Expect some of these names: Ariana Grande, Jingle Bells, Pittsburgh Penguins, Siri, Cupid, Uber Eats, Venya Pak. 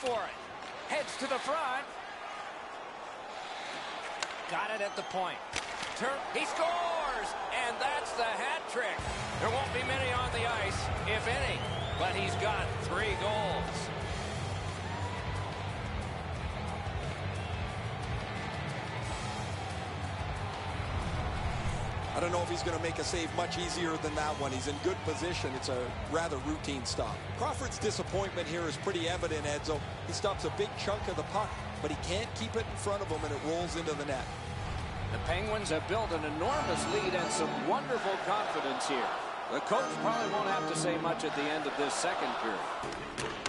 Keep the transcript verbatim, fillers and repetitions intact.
for it. Heads to the front. Got it at the point. He scores! And that's the hat trick. There won't be many on the ice, if any, but he's got three goals. I don't know if he's going to make a save much easier than that one. He's in good position. It's a rather routine stop. Crawford's disappointment here is pretty evident, Edzo. He stops a big chunk of the puck, but he can't keep it in front of him, and it rolls into the net. The Penguins have built an enormous lead and some wonderful confidence here. The coach probably won't have to say much at the end of this second period.